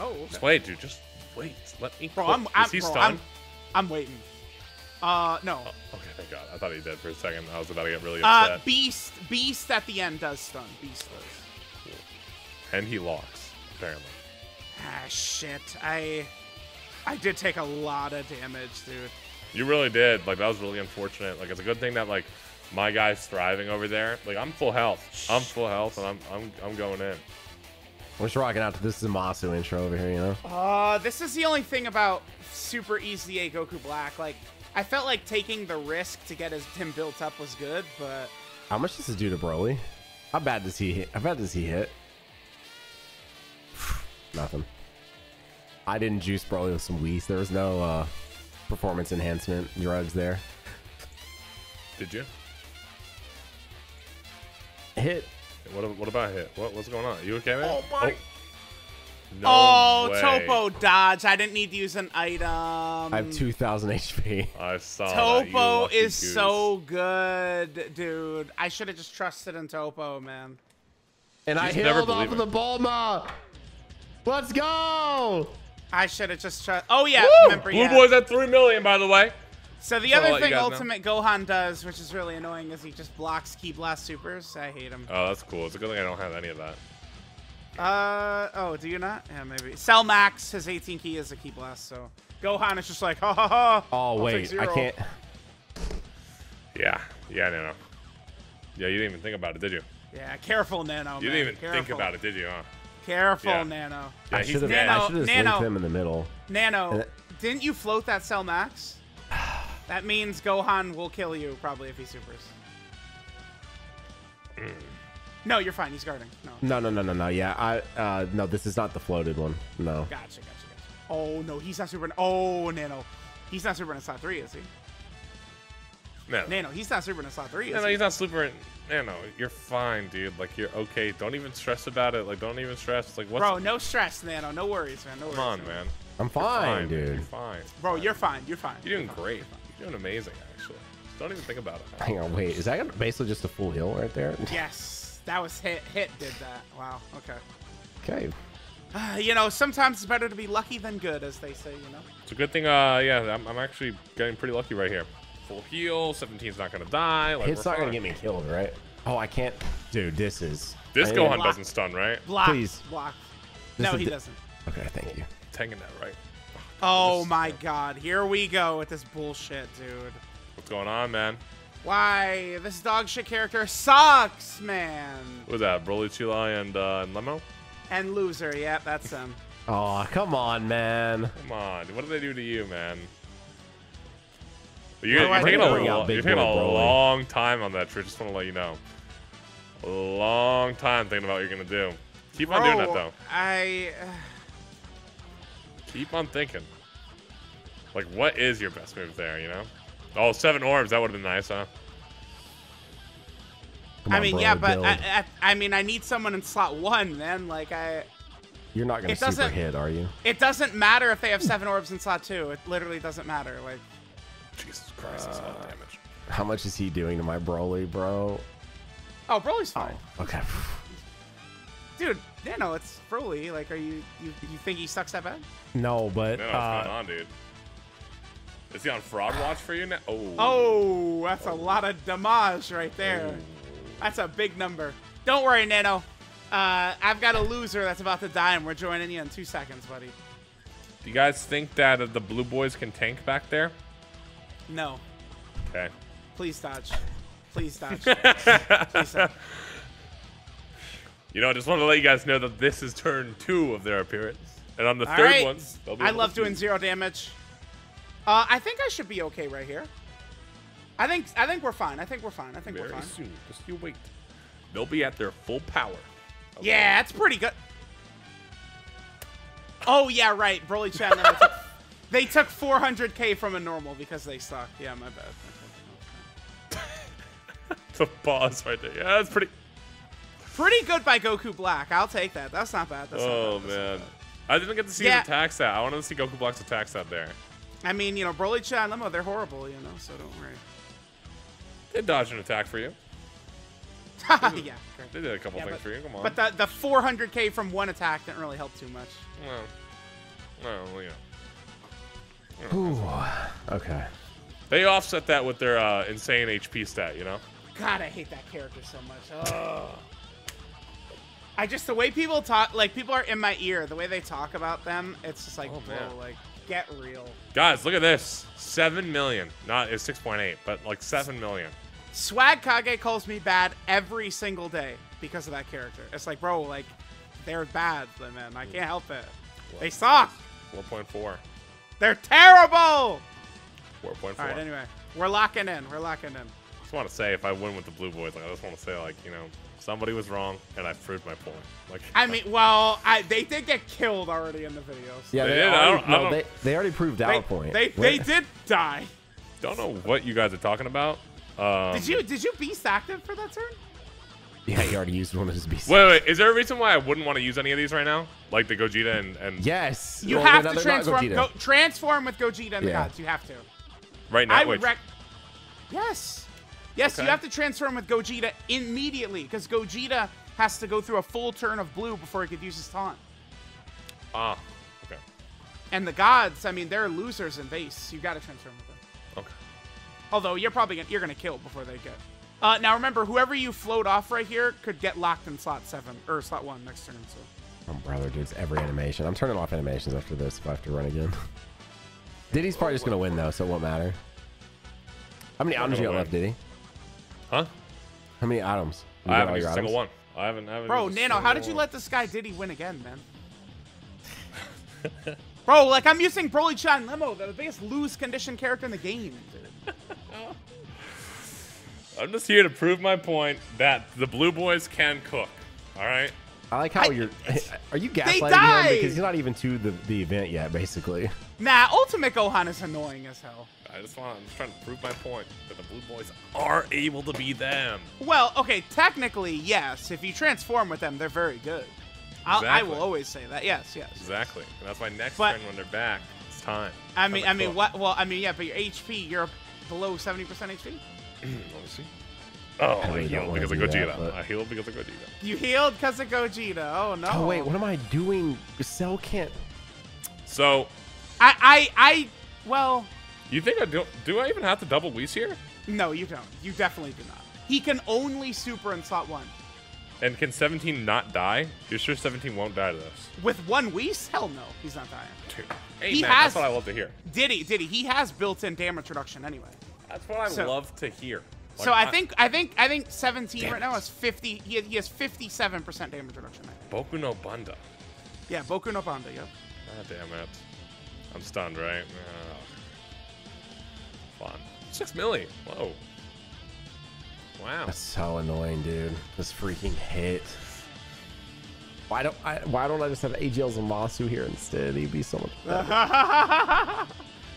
Oh, okay. Just wait, dude. Just wait. Let me... Bro, I'm, I'm, Is he bro, stunned? I'm, I'm waiting. Uh, no. Oh, okay, thank God. I thought he did for a second. I was about to get really upset. Uh, Beast, Beast at the end does stun. Beast does. Cool. And he locks, apparently. Ah, shit. I... I did take a lot of damage, dude. You really did. Like, that was really unfortunate. Like, it's a good thing that, like, my guy's thriving over there. Like, I'm full health. I'm full health, and I'm I'm, I'm going in. We're just rocking out to this Zamasu intro over here, you know? Uh, this is the only thing about Super Easy A Goku Black. Like, I felt like taking the risk to get his him built up was good, but... How much does it do to Broly? How bad does he hit? How bad does he hit? Nothing. I didn't juice Broly with some Whis. There was no... uh performance enhancement drugs there. Did you hit? What? What about hit? What? What's going on? You okay, man? Oh my! Oh, no oh Topo dodge. I didn't need to use an item. I have two thousand H P. I saw. Topo that, is goose. so good, dude. I should have just trusted in Topo, man. And She's I held off it. of the Bulma. Let's go. I should have just tried. Oh, yeah. Woo! Remember, Blue yeah. Boy's at three million, by the way. So the That's other thing Ultimate know. Gohan does, which is really annoying, is he just blocks Key Blast Supers. I hate him. Oh, that's cool. It's a good thing I don't have any of that. Uh Oh, do you not? Yeah, maybe. Cell Max, his eighteen key is a Key Blast, so Gohan is just like, ha, ha, ha. Oh, I'll wait. I can't. Yeah. Yeah, Nano. Yeah, you didn't even think about it, did you? Yeah, careful, Nano, You man. didn't even careful. think about it, did you, huh? Careful, yeah. Nano. Yeah, I should have linked him in the middle. Nano, didn't you float that Cell Max? That means Gohan will kill you, probably, if he supers. Mm. No, you're fine. He's guarding. No, no, no, no, no. no. Yeah, I. Uh, no, this is not the floated one. No. Gotcha, gotcha, gotcha. Oh, no, he's not super. Oh, Nano. He's not super in slot three, is he? No. Nano, he's not super in slot three, is no, he? No, he's not super in... Nano, you're fine, dude. Like, you're okay. Don't even stress about it. Like, don't even stress. It's like, what's... Bro, no stress, Nano. No worries, man. No worries. Come on, man. I'm fine, fine dude. You're fine. Bro, you're fine. You're fine. You're doing you're great. Fine. You're doing amazing, actually. Just don't even think about it. Hang on, wait. Is that basically just a full heal right there? Yes. That was hit. Hit did that. Wow. Okay. Okay. Uh, you know, sometimes it's better to be lucky than good, as they say, you know? It's a good thing, uh, yeah, I'm, I'm actually getting pretty lucky right here. Full heal. seventeen's not gonna die. Like, it's not fine. gonna get me killed, right? Oh, I can't. Dude, this is. This I Gohan doesn't stun, right? Block. Please. Block. No, he doesn't. Okay, thank you. Tanking that, right? Oh, oh my god. Here we go with this bullshit, dude. What's going on, man? Why? This dog shit character sucks, man. What was that? Broly, Chilai, and, uh, and Lemo? And Loser. Yep, that's him. Oh, come on, man. Come on. What do they do to you, man? You're, you're taking, a, you're taking a long time on that, Trish. Just want to let you know. A long time thinking about what you're going to do. Keep on Bro, doing that, though. I... Uh... Keep on thinking. Like, what is your best move there, you know? Oh, seven orbs. That would have been nice, huh? Come I on, mean, bro, yeah, but I, I, I mean, I need someone in slot one, man. Like, I... You're not going to super hit, are you? It doesn't matter if they have seven orbs in slot two. It literally doesn't matter. Like, Jesus Christ, that's a lot of damage. How much is he doing to my Broly, bro? Oh, Broly's fine. Oh, okay. Dude, you know, it's Broly. Like, are you, you, you think he sucks that bad? No, but... No, no, uh, it's going on, dude. Is he on fraud watch for you now? Oh, oh that's oh. a lot of damage right there. Oh. That's a big number. Don't worry, Nano. Uh, I've got a loser that's about to die, and we're joining you in two seconds, buddy. Do you guys think that uh, the blue boys can tank back there? No. Okay. Please dodge. Please dodge. Please dodge. You know, I just want to let you guys know that this is turn two of their appearance. And on the All third right. one, they'll be I love doing zero damage. Uh, I think I should be okay right here. I think I think we're fine. I think we're fine. I think Very we're fine. Soon. Just you wait. They'll be at their full power. Okay. Yeah, that's pretty good. Oh yeah, right. Broly Chan. They took four hundred K from a normal because they suck. Yeah, my bad. It's a pause right there. Yeah, that's pretty. Pretty good by Goku Black. I'll take that. That's not bad. That's oh not bad. That's man, not bad. I didn't get to see yeah. his attacks out. I wanted to see Goku Black's attacks out there. I mean, you know, Broly Chan, Lemo, they're horrible. You know, so don't worry. They dodged an attack for you. They did, yeah, correct. They did a couple yeah, things but, for you. Come on. But the the four hundred K from one attack didn't really help too much. No, no, yeah. Ooh, okay. They offset that with their uh, insane H P stat, you know. God, I hate that character so much. Oh. I just the way people talk, like people are in my ear. The way they talk about them, it's just like, oh, bro, like. Get real, guys. Look at this. Seven million. Not it's six point eight, but like seven million. Swag Kage calls me bad every single day because of that character. It's like, bro, like they're bad, man. I can't help it. What? They suck. Four point four. They're terrible. Four point four. All right, anyway, we're locking in. We're locking in. I just want to say, if I win with the blue boys, like I just want to say, like, you know, somebody was wrong, and I proved my point. Like, I mean, well, I, they did get killed already in the videos. So. Yeah, they, they did. Already, I don't, I don't, no, they, they already proved they, our point. They, they did die. Don't know what you guys are talking about. Um, did you did you beast active for that turn? Yeah, he already used one of his beasts. Wait, wait, is there a reason why I wouldn't want to use any of these right now? Like the Gogeta and... and yes. You well, have to transform go, transform with Gogeta and yeah. the gods. You have to. Right now? I wait. Yes. Yes, okay. You have to transform with Gogeta immediately because Gogeta has to go through a full turn of blue before he could use his taunt. Ah, okay. And the gods, I mean, they're losers in base. You got to transform with them. Okay. Although you're probably gonna, you're gonna kill before they get. Uh, now remember, whoever you float off right here could get locked in slot seven or slot one next turn. So. My brother does every animation. I'm turning off animations after this if I have to run again. Diddy's probably just gonna win though, so it won't matter. How many items you got left, Diddy? Huh? How many items? You I haven't used a single one. I haven't. I haven't Bro, Nano, how did you one. let this guy Diddy win again, man? Bro, like I'm using Broly Chan Lemo, the biggest lose condition character in the game. I'm just here to prove my point that the blue boys can cook. All right. I like how I, you're. Are you gaslighting him because he's not even to the the event yet, basically. Nah, Ultimate Gohan is annoying as hell. I just want I'm just trying to prove my point that the blue boys are able to be them. Well, okay, technically yes. If you transform with them, they're very good. Exactly. I will always say that. Yes, yes. Exactly, yes. And that's my next but, turn when they're back. It's time. I mean, I mean, cook. what? Well, I mean, yeah, but your H P, you're below seventy percent H P. Let me see. Oh, I, really I healed because of Gogeta. That, but... I healed because of Gogeta. You healed because of Gogeta. Oh, no. Oh, wait. What am I doing? Cell can't. So. I, I, I, well. You think I do? Do I even have to double Whis here? No, you don't. You definitely do not. He can only super in slot one. And can seventeen not die? You're sure seventeen won't die to this? With one Whis? Hell no. He's not dying. Dude. Hey, he man, has, that's what I love to hear. Diddy, Diddy. He has built-in damage reduction anyway. That's what I so, love to hear. Like, so I think I think I think seventeen right now is fifty. He he has fifty-seven percent damage reduction. Boku no Banda. Yeah, Boku no Banda. Yep. God damn it! I'm stunned, right? Oh. Fun. Six milli. Whoa. Wow. That's so annoying, dude. This freaking hit. Why don't I? Why don't I just have A G L Zamasu here instead? He'd be so much better.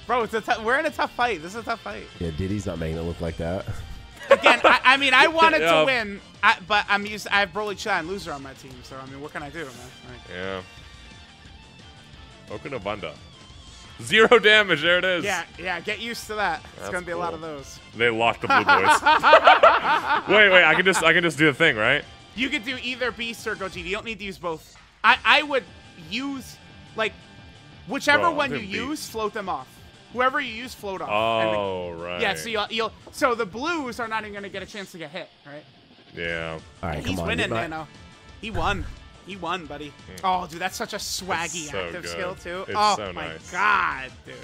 Bro, it's a t we're in a tough fight. This is a tough fight. Yeah, Diddy's not making it look like that. Again, I, I mean, I wanted yeah. to win, I, but I'm used. I have Broly, Chai, and Loser on my team, so I mean, what can I do, man? Like, yeah. Okunobanda. Zero damage. There it is. Yeah, yeah. Get used to that. That's it's gonna be cool. a lot of those. They locked the blue boys. wait, wait. I can just, I can just do the thing, right? You could do either Beast or Gogeta. You don't need to use both. I, I would use, like, whichever Bro, one you beat. use, float them off. Whoever you use, float off. Oh, and the, right. Yeah. So you'll, you'll, so the blues are not even gonna get a chance to get hit, right? Yeah. All right. He's come on, winning, Nano. He won. He won, buddy. Mm. Oh, dude, that's such a swaggy so active good. skill, too. It's oh, so my nice. God, dude.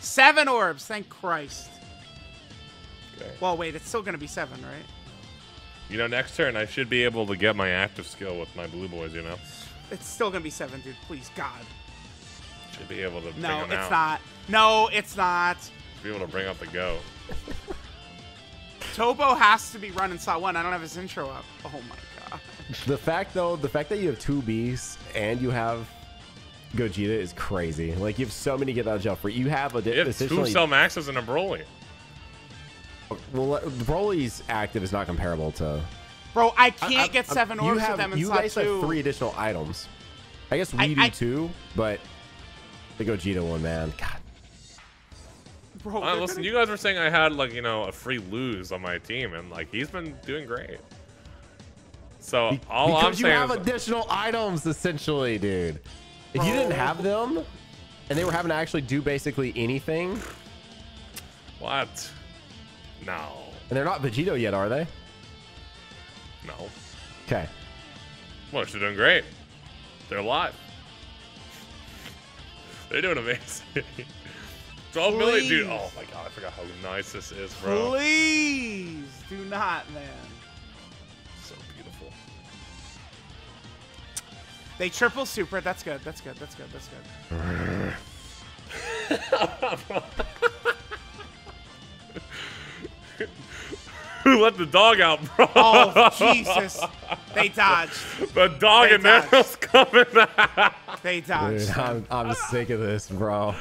Seven orbs, thank Christ. Okay. Well, wait, it's still going to be seven, right? You know, next turn, I should be able to get my active skill with my blue boys, you know? It's still going to be seven, dude. Please, God. Should be able to bring no, them out. No, it's not. No, it's not. Should be able to bring up the go. Topo has to be running slot one. I don't have his intro up. Oh, my God. The fact, though, the fact that you have two Beasts and you have Gogeta is crazy. Like, you have so many get out of jail free. You have a you have two Cell Maxes and a Broly. Well, Broly's active is not comparable to. Bro, I can't I, I, get seven I, orbs with them in slot two. You guys have three additional items. I guess we I, do I, too, but the Gogeta one, man, God. Bro, uh, listen, gonna... you guys were saying I had like you know a free lose on my team, and like he's been doing great. So all because I'm saying you have is, additional items, essentially, dude. If you didn't have them, and they were having to actually do basically anything. What? No. And they're not Vegito yet, are they? No. Okay. Well, they're doing great. They're alive. They're doing amazing. twelve Please. Million, dude. Oh my God, I forgot how nice this is, bro. Please do not, man. They triple super. That's good. That's good. That's good. That's good. Who let the dog out, bro? Oh, Jesus. They dodged. The dog they and Nano's coming out. They dodged. Dude, I'm, I'm sick of this, bro.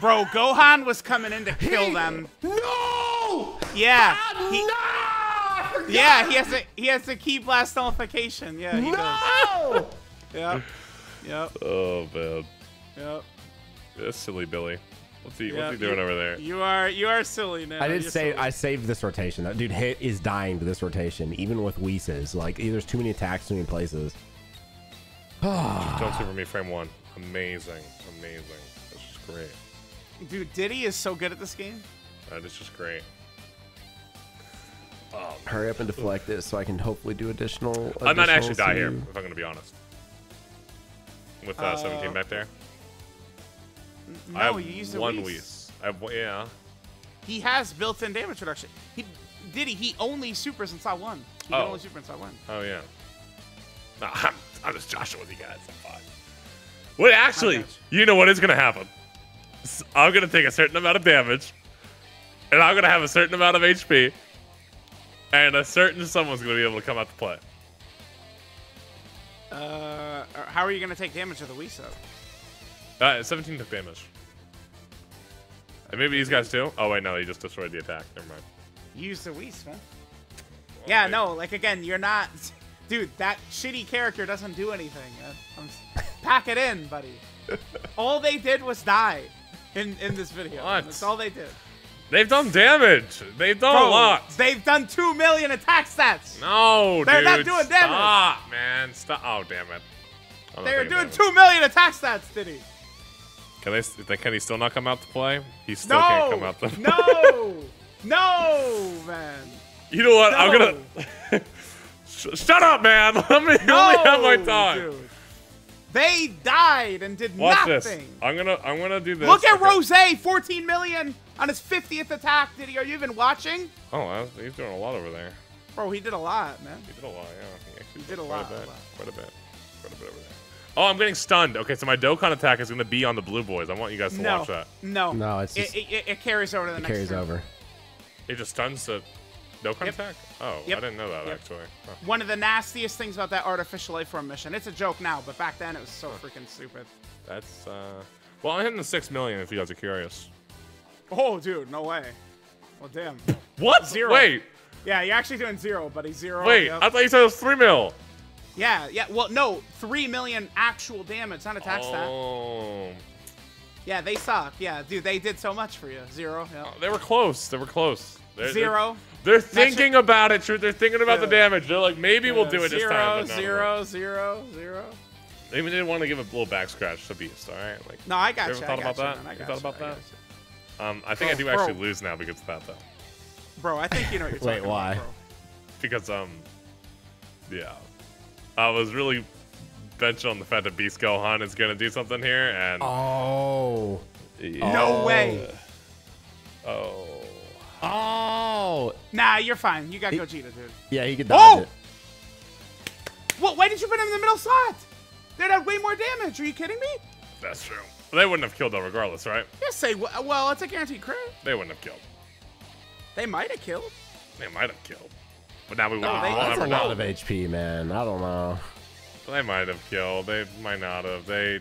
Bro, Gohan was coming in to kill he, them. No! Yeah. God, he, no! Yeah, he has a, he has a key blast nullification. Yeah, he no! does. Yep. Yep. Oh man. Yep. That's silly, Billy. What's he? Yep. What's he doing you, over there? You are. You are silly now. I did say I saved this rotation. That dude Hit is dying to this rotation, even with Whis's. Like, there's too many attacks, too many places. Don't super me, frame one. Amazing, amazing. That's just great. Dude, Diddy is so good at this game. That is just great. Oh, hurry up and deflect this so I can hopefully do additional. additional I might actually die here, if I'm gonna be honest. With uh, uh, seventeen back there. No, I have you used one Whis. I have, yeah. He has built-in damage reduction. He Diddy. He only supers in slot one. He oh. only super in slot one. Oh yeah. No, I'm, I'm just joshing with you guys. I'm fine. Wait, actually, you know what is gonna happen? I'm gonna take a certain amount of damage, and I'm gonna have a certain amount of H P, and a certain someone's gonna be able to come out to play. Uh, how are you gonna take damage with the Whis? Uh, seventeen took damage. And maybe these guys too. Oh wait, no, he just destroyed the attack. Never mind. Use the Whis, man. Well, yeah, wait. no, like again, you're not, dude. That shitty character doesn't do anything. I'm... Pack it in, buddy. All they did was die in in this video. What? That's all they did. They've done damage. They've done Bro, a lot. They've done two million attack stats. No, They're dude. They're not doing stop, damage. Stop, man. Stop. Oh, damn it. They're doing damage. two million attack stats, Diddy. Can they? Can he still not come out to play? He still no, can't come out to play. No. No, man. You know what? No. I'm gonna. Sh shut up, man. Let me no, only have my time. Dude. They died and did Watch nothing. This. I'm gonna. I'm gonna do this. Look at okay. Rose. Fourteen million. On his fiftieth attack, Diddy, are you even watching? Oh, he's doing a lot over there. Bro, he did a lot, man. He did a lot, yeah. He, actually he did a lot, a lot. Quite a bit. Quite a bit over there. Oh, I'm getting stunned. Okay, so my Dokkan attack is going to be on the blue boys. I want you guys to no, watch that. No. No, it's just, it, it, it carries over to the next turn. It carries over. It just stuns the Dokkan yep. attack? Oh, yep. I didn't know that, yep. actually. Oh. One of the nastiest things about that artificial life form mission. It's a joke now, but back then it was so huh. freaking stupid. That's, uh... Well, I'm hitting the six million if you guys are curious. Oh, dude, no way. Well, damn. What? Zero. Wait. Yeah, you're actually doing zero, buddy. Zero. Wait, up. I thought you said it was three mil. Yeah, yeah. Well, no, three million actual damage, not a tax stat. Oh. Yeah, they suck. Yeah, dude, they did so much for you. Zero. Yep. Oh, they were close. They were close. They're, zero. They're, they're thinking your... about it, Truth. They're thinking about yeah. the damage. They're like, maybe yeah. we'll do it zero, this time. But zero, really. zero, zero. They even didn't want to give a little back scratch to Beast, all right? Like, no, I got you. You ever thought about that? I thought about that? Um, I think oh, I do bro. actually lose now because of that, though. Bro, I think you know what you're talking Wait, why? About, bro. Because, um, yeah. I was really benched on the fact that Beast Gohan is going to do something here, and... Oh. Yeah. No way. Oh. Oh. Nah, you're fine. You got he, Gogeta, dude. Yeah, he could dodge oh! it. What? Why did you put him in the middle slot? They'd have way more damage. Are you kidding me? That's true. They wouldn't have killed though regardless, right? Yes, they would. Well, it's a guaranteed crit. They wouldn't have killed. They might have killed. They might have killed. But now we won't. Oh, that's a lot know. of H P, man. I don't know. They might have killed. They might not have. They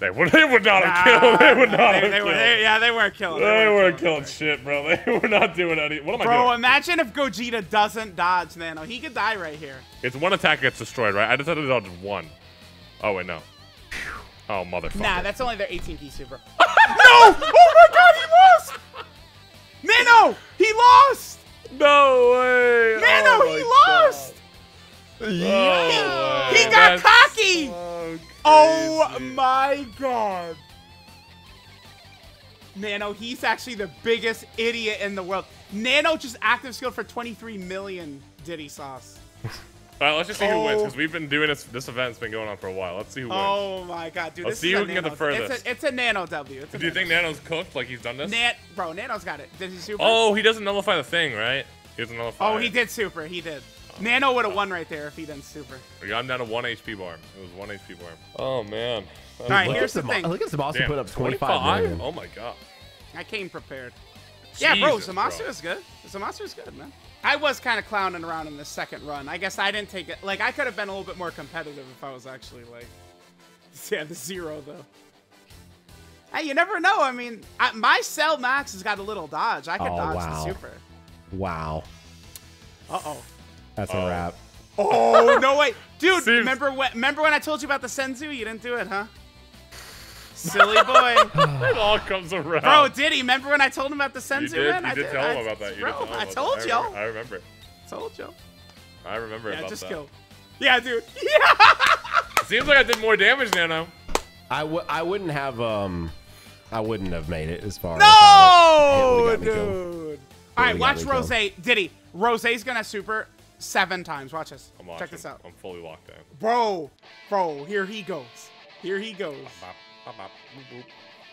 they would, they would not nah, have killed. They would not they, have they killed. Were, they, yeah, they weren't killing. They, they weren't killing shit, bro. They were not doing any. What am bro, I doing? Bro, imagine if Gogeta doesn't dodge Nano. He could die right here. It's one attack gets destroyed, right? I just had to dodge one. Oh, wait, no. Oh, motherfucker. Nah, that's only their eighteen key super. No! Oh my god, he lost! Nano! He lost! No way! Nano, oh he lost! God. Yeah! Oh he got that's cocky! So oh my god. Nano, he's actually the biggest idiot in the world. Nano just active skilled for twenty-three million Diddy sauce. All right, let's just see oh. who wins, because we've been doing this. This event's been going on for a while. Let's see who wins. Oh, my God, dude. Let's this see is who can get the furthest. It's a, it's a Nano W. It's a do you nano. think Nano's cooked, like he's done this? Nan Bro, Nano's got it. Did he super? Oh, he doesn't nullify the thing, right? He doesn't nullify Oh, it. he did super. He did. Oh, Nano would have oh. won right there if he didn't super. I'm down to one H P bar. It was one H P bar. Oh, man. All right, here's the thing. Look at Zamasu put up twenty-five million. Oh, my God. I came prepared. Jesus, yeah, bro, Zamasu is good. Zamasu is good, man. I was kind of clowning around in the second run. I guess I didn't take it. Like, I could have been a little bit more competitive if I was actually, like, yeah, the zero, though. Hey, you never know. I mean, I, my Cell Max has got a little dodge. I could oh, dodge wow. the super. Wow. Uh-oh. That's oh. a wrap. Oh, no way. Dude, Seems remember when, remember when I told you about the Senzu? You didn't do it, huh? Silly boy. It all comes around. Bro, Diddy, remember when I told him about the Senzu? You did, man? You I did, did tell I, him about that. You bro, did I told y'all. I remember. Told y'all. I remember yeah, about just that. Kill. Yeah, dude. Yeah. Seems like I did more damage, Nano. I, w I wouldn't have, um, I wouldn't have made it as far no, as. No, dude. All right, watch Rose. Diddy, Rose's going to super seven times. Watch this. I'm watching. Check this out. I'm fully locked in. Bro, bro, here he goes. Here he goes. Bop, bop.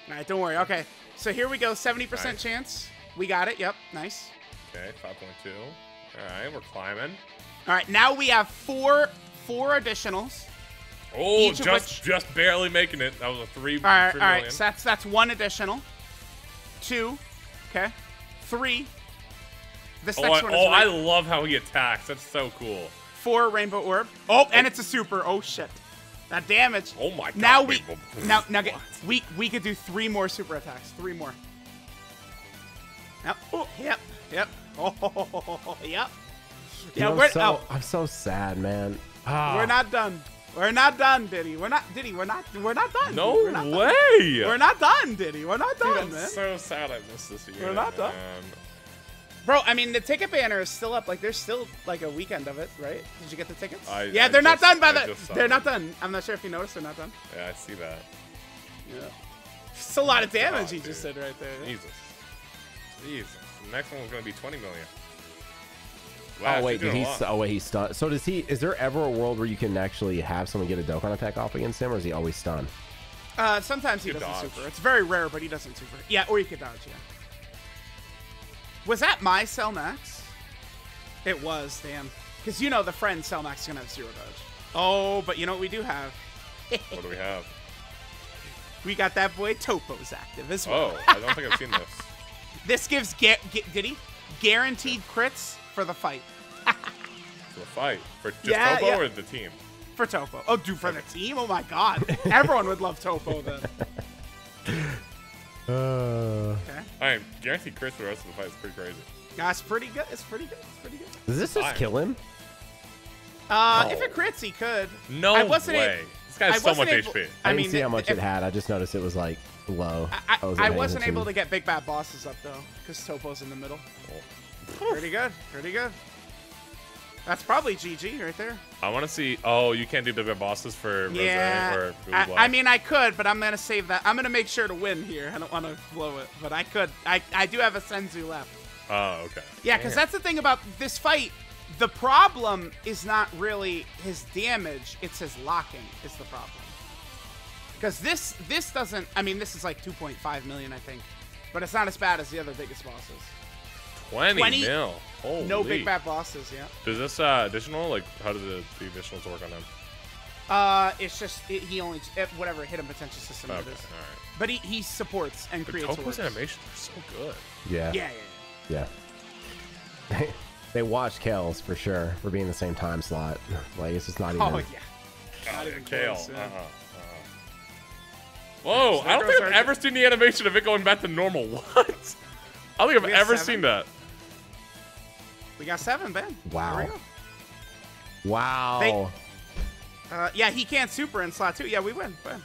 All right, don't worry. Okay, so here we go. seventy percent nice. Chance. We got it. Yep, nice. Okay, five point two. All right, we're climbing. All right, now we have four four additionals. Oh, just which... just barely making it. That was a three. All right, three all million. right. So that's that's one additional. Two. Okay. Three. This oh, next I, one. Is oh, right. I love how he attacks. That's so cool. Four rainbow orb. Oh, oh. and it's a super. Oh shit. That damage. Oh my god. Now we people. now now get, we we could do three more super attacks. Three more. Yep. Oh, yep. Yep. Oh. Yep. Yeah, we're so, oh. I'm so sad, man. Ah. We're not done. We're not done, Diddy. We're not Diddy. We're not we're not done. No we're not way. Done. We're not done, Diddy. We're not done, Dude, man. I'm so sad I missed this year. We're not done. Man. Bro, I mean, the ticket banner is still up. Like, there's still, like, a weekend of it, right? Did you get the tickets? I, yeah, they're I not just, done by I the... They're it. not done. I'm not sure if you noticed they're not done. Yeah, I see that. Yeah. It's a lot of damage he just did right there. Jesus. Jesus. The next one was going to be twenty million. Wow, oh, wait, did he... Oh, wait, he's stunned. So does he... Is there ever a world where you can actually have someone get a Dokkan attack off against him, or is he always stunned? Uh, sometimes he doesn't super. It's very rare, but he doesn't super. Yeah, or you could dodge, yeah. Was that my Cell Max? It was, damn. Because you know the friend Cell Max is going to have zero dodge. Oh, but you know what we do have? What do we have? We got that boy Topo's active as well. Oh, I don't think I've seen this. This gives get Diddy guaranteed crits for the fight. For the fight? For just yeah, Topo yeah. or the team? For Topo. Oh, dude, for okay. the team? Oh, my God. Everyone would love Topo then. Uh. Okay. All right, guarantee Chris for the rest of the fight is pretty crazy. That's pretty good. It's pretty good. It's pretty good. Does this just kill him? Uh, oh. If it crits, he could. No I wasn't way. Able, this guy has so much able, H P. I, I mean, see how much if, it had. I just noticed it was like low. I, I, I, was I wasn't able to get big bad bosses up though, because Topo's in the middle. Oh. Pretty good. Pretty good. That's probably G G right there. I want to see. Oh, you can't do big bad bosses for Rose, yeah. Or I, I mean, I could, but I'm gonna save that. I'm gonna make sure to win here. I don't want to blow it, but I could. I I do have a Senzu left. Oh, okay. Yeah, because that's the thing about this fight. The problem is not really his damage, it's his locking is the problem. Because this this doesn't, I mean, this is like two point five million, I think. But it's not as bad as the other biggest bosses. twenty mil. Holy. No big bad bosses, yeah. Does this uh, additional, like, how does the, the additionals work on him? Uh, it's just, it, he only, it, whatever, hit him potential system. Okay, all right. But he, he supports and but creates. Topo's animations are so good. Yeah. Yeah, yeah, yeah. Yeah. They watched Kales for sure for being the same time slot. Like it's just not even. Oh yeah. Not even Kale. Close, yeah. Uh-huh. Uh-huh. Whoa! So I don't think I've ever seen the animation of it going back to normal. What? I don't think I've ever seven. seen that. We got seven, Ben. Wow. Wow. They, uh, yeah, he can't super in slot two. Yeah, we win. Ben.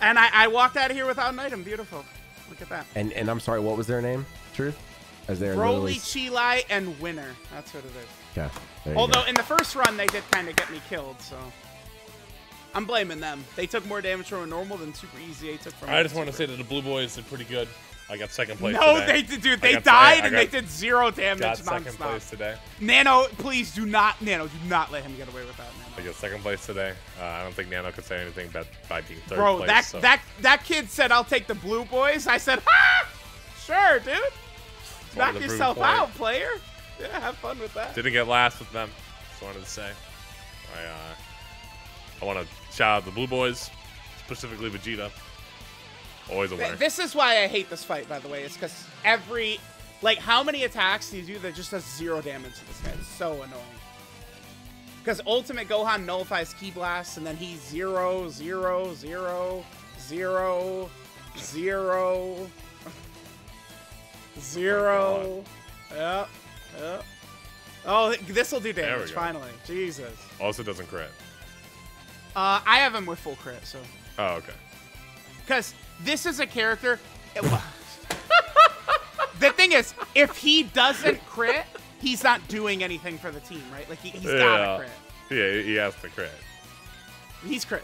And I, I walked out of here without an item. Beautiful. Look at that. And and I'm sorry. What was their name? Truth. As Broly, Chilai, and Winner. That's what it is. Yeah. Although go. in the first run, they did kind of get me killed, so I'm blaming them. They took more damage from a normal than Super Easy. They took from. I just want to say that the Blue Boys did pretty good. I got second place. No, today. they did, dude. They died got, and they did zero damage. Got second non-stop. place today. Nano, please do not, Nano, do not let him get away with that. Nano. I got second place today. Uh, I don't think Nano could say anything about being third Bro, place. Bro, that so. that that kid said, "I'll take the Blue Boys." I said, "Ha, sure, dude." Knock yourself out, player. Yeah, have fun with that. Didn't get last with them. Just wanted to say. I, uh, I want to shout out the Blue Boys, specifically Vegeta. Always a winner. This is why I hate this fight, by the way. It's because every, like, how many attacks do you do that just does zero damage to this guy? It's so annoying. Because Ultimate Gohan nullifies Ki Blasts, and then he's zero, zero, zero, zero, zero. Zero. Oh yeah. Yeah. Oh, this will do damage finally. Jesus. Also doesn't crit. Uh, I have him with full crit, so. Oh, okay. Because this is a character. It, the thing is, if he doesn't crit, he's not doing anything for the team, right? Like he, he's yeah. gotta crit. Yeah, he has to crit. He's critting.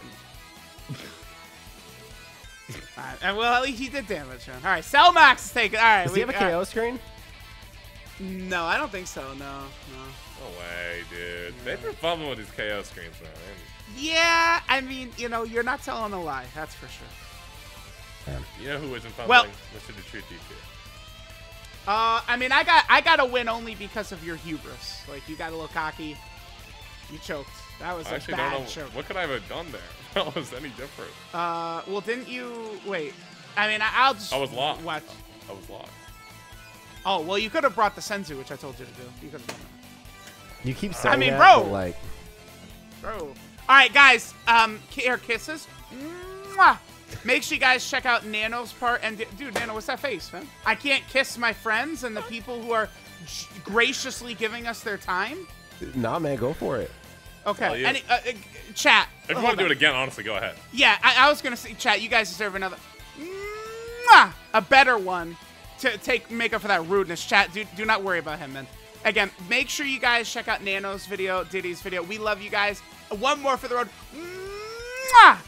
All right, and well, at least he did damage him. All right, Cell Max is taking. All right, Does we he have a K O uh, screen? No, I don't think so. No, no. No way, dude. Yeah. They've been fumbling with these K O screens, man. Yeah, I mean, you know, you're not telling a lie. That's for sure. Damn. You know who isn't fumbling? Well, Mister DaTruthDT. Uh, I mean, I got, I got a win only because of your hubris. Like you got a little cocky. You choked. That was I a actually bad don't know, choke. What could I have done there? That was any different. Uh, well, didn't you wait? I mean, I, I'll just. I was locked. Watch. I was locked. Oh well, you could have brought the Senzu, which I told you to do. You could have done that. You keep saying I mean, that, bro. But like, bro. All right, guys. Um, air kisses. Mwah. Make sure you guys check out Nano's part. And dude, Nano, what's that face, man? I can't kiss my friends and the people who are graciously giving us their time. Nah, man, go for it. Okay, Any, uh, uh, chat. If you want to do it again, honestly, go ahead. Yeah, I, I was going to say, chat, you guys deserve another, mwah, a better one to take make up for that rudeness. Chat, do, do not worry about him, man. Again, make sure you guys check out Nano's video, Diddy's video. We love you guys. One more for the road. Mwah!